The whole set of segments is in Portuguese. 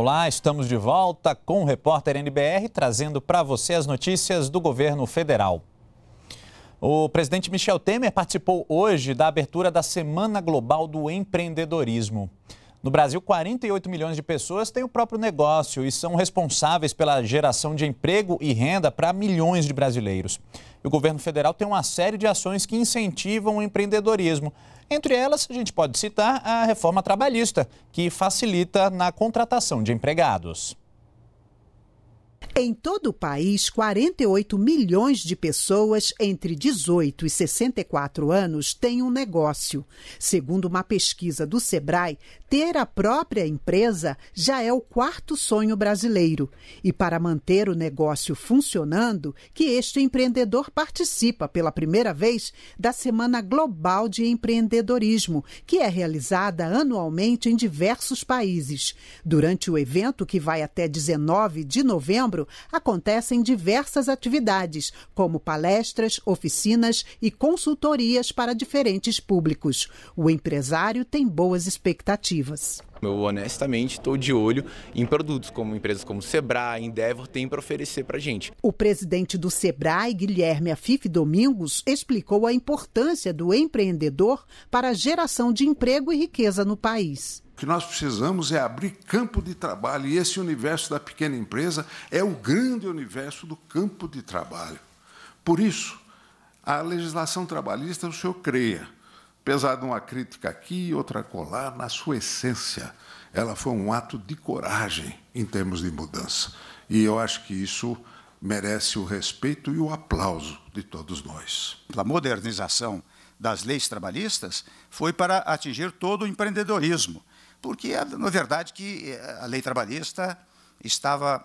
Olá, estamos de volta com o repórter NBR, trazendo para você as notícias do governo federal. O presidente Michel Temer participou hoje da abertura da Semana Global do Empreendedorismo. No Brasil, 48 milhões de pessoas têm o próprio negócio e são responsáveis pela geração de emprego e renda para milhões de brasileiros. E o governo federal tem uma série de ações que incentivam o empreendedorismo. Entre elas, a gente pode citar a reforma trabalhista, que facilita na contratação de empregados. Em todo o país, 48 milhões de pessoas entre 18 e 64 anos têm um negócio. Segundo uma pesquisa do Sebrae, ter a própria empresa já é o quarto sonho brasileiro. E para manter o negócio funcionando, que este empreendedor participa pela primeira vez da Semana Global de Empreendedorismo, que é realizada anualmente em diversos países. Durante o evento, que vai até 19 de novembro, acontecem diversas atividades, como palestras, oficinas e consultorias para diferentes públicos. O empresário tem boas expectativas. Eu honestamente estou de olho em produtos como empresas como Sebrae, Endeavor tem para oferecer para a gente. O presidente do Sebrae, Guilherme Afif Domingos, explicou a importância do empreendedor para a geração de emprego e riqueza no país. O que nós precisamos é abrir campo de trabalho, e esse universo da pequena empresa é o grande universo do campo de trabalho. Por isso, a legislação trabalhista, o senhor creia, apesar de uma crítica aqui e outra colar, na sua essência, ela foi um ato de coragem em termos de mudança. E eu acho que isso merece o respeito e o aplauso de todos nós. A modernização das leis trabalhistas foi para atingir todo o empreendedorismo. Porque, na verdade, que a lei trabalhista estava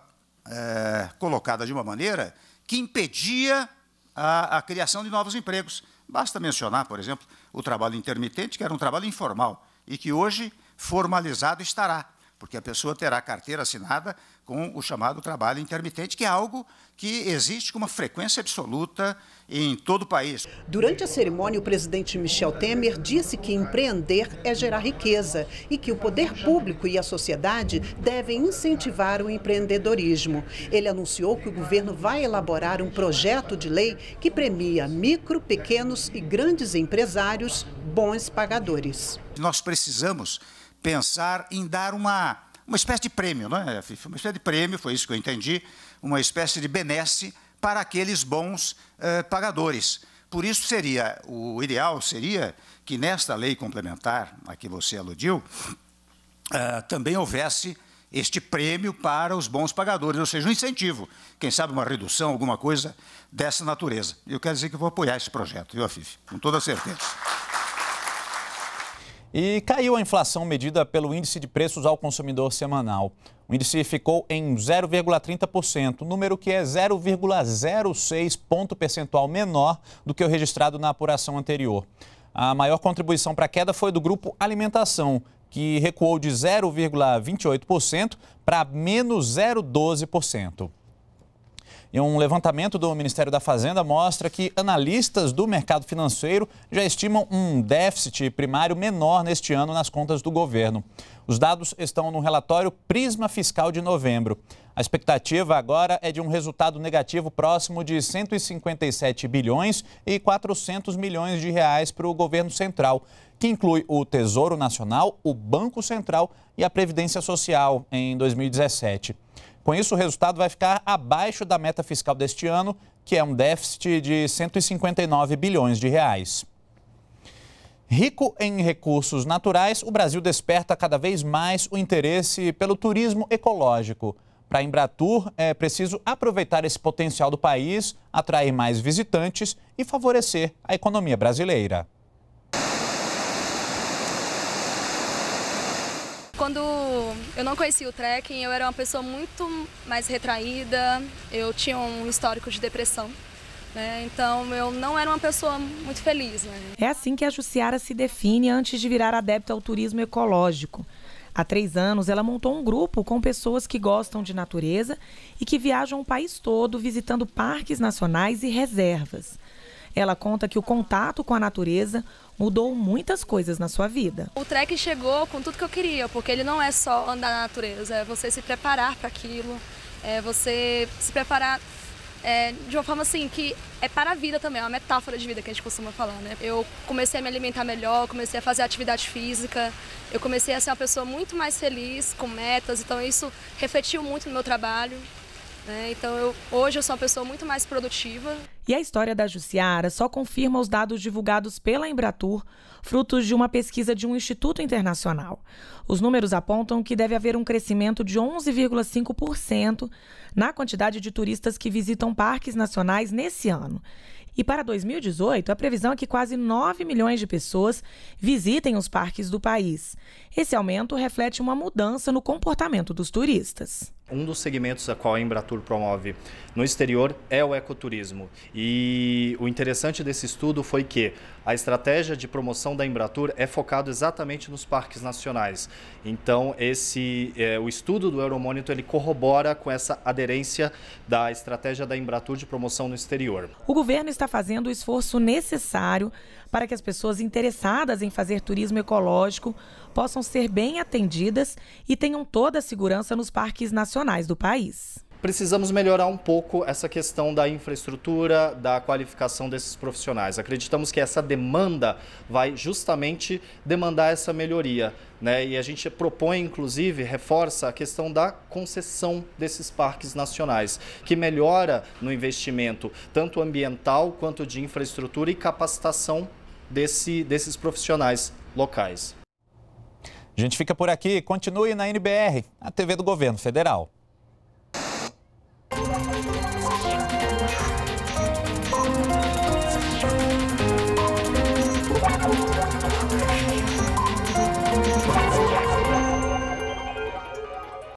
colocada de uma maneira que impedia a criação de novos empregos. Basta mencionar, por exemplo, o trabalho intermitente, que era um trabalho informal e que hoje formalizado estará, porque a pessoa terá carteira assinada com o chamado trabalho intermitente, que é algo que existe com uma frequência absoluta em todo o país. Durante a cerimônia, o presidente Michel Temer disse que empreender é gerar riqueza e que o poder público e a sociedade devem incentivar o empreendedorismo. Ele anunciou que o governo vai elaborar um projeto de lei que premia micro, pequenos e grandes empresários, bons pagadores. Nós precisamos pensar em dar uma espécie de prêmio, não é? Uma espécie de prêmio, foi isso que eu entendi, uma espécie de benesse para aqueles bons pagadores. Por isso, o ideal seria que nesta lei complementar, a que você aludiu, também houvesse este prêmio para os bons pagadores, ou seja, um incentivo, quem sabe uma redução, alguma coisa dessa natureza. Eu quero dizer que eu vou apoiar esse projeto, viu, Afif? Com toda certeza. E caiu a inflação medida pelo Índice de Preços ao Consumidor Semanal. O índice ficou em 0,30%, número que é 0,06 ponto percentual menor do que o registrado na apuração anterior. A maior contribuição para a queda foi do grupo Alimentação, que recuou de 0,28% para menos 0,12%. E um levantamento do Ministério da Fazenda mostra que analistas do mercado financeiro já estimam um déficit primário menor neste ano nas contas do governo. Os dados estão no relatório Prisma Fiscal de novembro. A expectativa agora é de um resultado negativo próximo de 157 bilhões e 400 milhões de reais para o governo central, que inclui o Tesouro Nacional, o Banco Central e a Previdência Social em 2017. Com isso, o resultado vai ficar abaixo da meta fiscal deste ano, que é um déficit de 159 bilhões de reais. Rico em recursos naturais, o Brasil desperta cada vez mais o interesse pelo turismo ecológico. Para a Embratur, é preciso aproveitar esse potencial do país, atrair mais visitantes e favorecer a economia brasileira. Quando eu não conhecia o trekking, eu era uma pessoa muito mais retraída, eu tinha um histórico de depressão, né? Então eu não era uma pessoa muito feliz, né? É assim que a Juciara se define antes de virar adepta ao turismo ecológico. Há 3 anos, ela montou um grupo com pessoas que gostam de natureza e que viajam o país todo visitando parques nacionais e reservas. Ela conta que o contato com a natureza mudou muitas coisas na sua vida. O trek chegou com tudo que eu queria, porque ele não é só andar na natureza, é você se preparar para aquilo, é você se preparar de uma forma assim que é para a vida também, é uma metáfora de vida que a gente costuma falar, né? Eu comecei a me alimentar melhor, comecei a fazer atividade física, eu comecei a ser uma pessoa muito mais feliz, com metas, então isso refletiu muito no meu trabalho, né? Então hoje eu sou uma pessoa muito mais produtiva. E a história da Juciara só confirma os dados divulgados pela Embratur, frutos de uma pesquisa de um instituto internacional. Os números apontam que deve haver um crescimento de 11,5% na quantidade de turistas que visitam parques nacionais nesse ano. E para 2018, a previsão é que quase 9 milhões de pessoas visitem os parques do país. Esse aumento reflete uma mudança no comportamento dos turistas. Um dos segmentos a qual a Embratur promove no exterior é o ecoturismo. E o interessante desse estudo foi que a estratégia de promoção da Embratur é focada exatamente nos parques nacionais. Então, o estudo do Euromonitor ele corrobora com essa aderência da estratégia da Embratur de promoção no exterior. O governo está fazendo o esforço necessário para que as pessoas interessadas em fazer turismo ecológico possam ser bem atendidas e tenham toda a segurança nos parques nacionais do país. Precisamos melhorar um pouco essa questão da infraestrutura, da qualificação desses profissionais. Acreditamos que essa demanda vai justamente demandar essa melhoria, né? E a gente propõe, inclusive, reforça a questão da concessão desses parques nacionais, que melhora no investimento, tanto ambiental quanto de infraestrutura e capacitação desses profissionais locais. A gente fica por aqui. Continue na NBR, a TV do Governo Federal.